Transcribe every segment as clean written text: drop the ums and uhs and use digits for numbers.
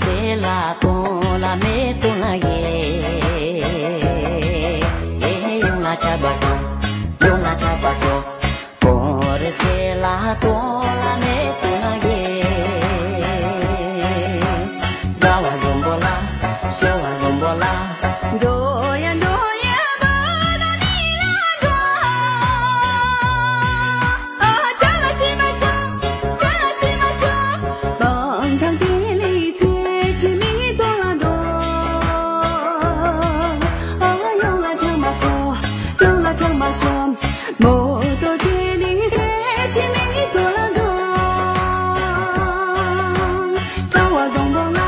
chela pola me tula ye ye yula chabato por chela pola me tula ye gawa zombola doya doya bana nilago oh chala shima sho bangkang dili se jimi dolado oh yola chama sho moto dili se jimi dolado gawa zombola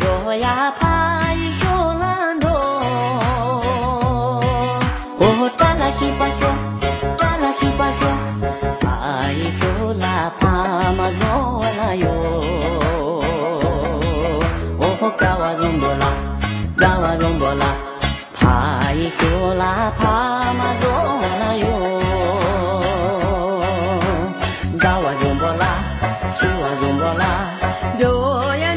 Doya pai yolando, oh tala kipayo, pai yola pamazola yo, oh gawa zombola, pai yola pamazola yo, gawa zombola, doya.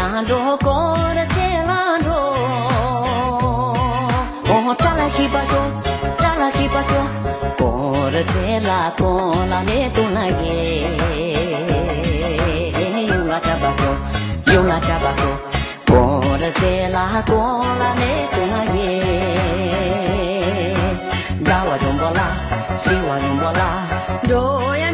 Yando kora chelando, oh chala kipayo, kora chela pola me tunage, yula chabato, kora chela pola me tunage, gawa zombola, doya.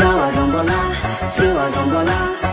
Gawa zombola